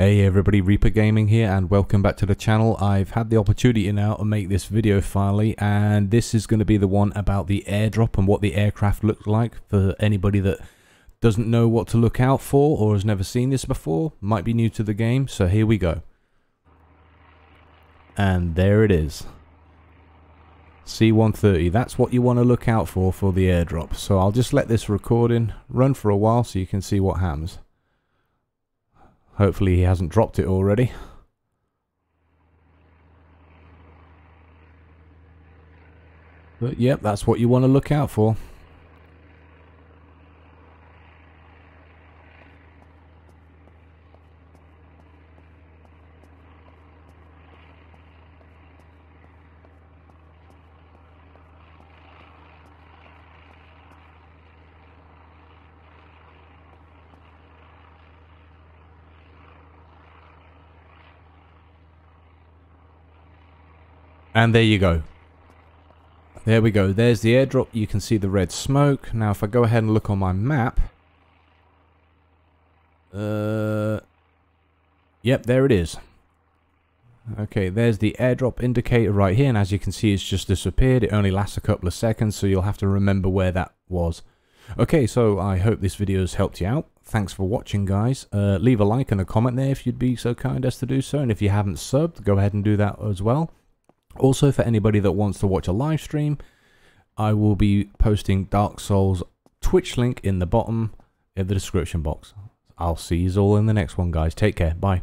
Hey everybody, Reaper Gaming here and welcome back to the channel. I've had the opportunity now to make this video finally, and this is going to be the one about the airdrop and what the aircraft looked like for anybody that doesn't know what to look out for or has never seen this before, might be new to the game, so here we go. And there it is. C-130, that's what you want to look out for the airdrop. So I'll just let this recording run for a while so you can see what happens. Hopefully he hasn't dropped it already. But yep, that's what you want to look out for. And there you go. There we go. There's the airdrop. You can see the red smoke. Now, if I go ahead and look on my map. Yep, there it is. Okay, there's the airdrop indicator right here. And as you can see, it's just disappeared. It only lasts a couple of seconds, so you'll have to remember where that was. Okay, so I hope this video has helped you out. Thanks for watching, guys. Leave a like and a comment there if you'd be so kind as to do so. And if you haven't subbed, go ahead and do that as well. Also, for anybody that wants to watch a live stream, I will be posting Dark Souls Twitch link in the bottom of the description box. I'll see you all in the next one, guys. Take care. Bye.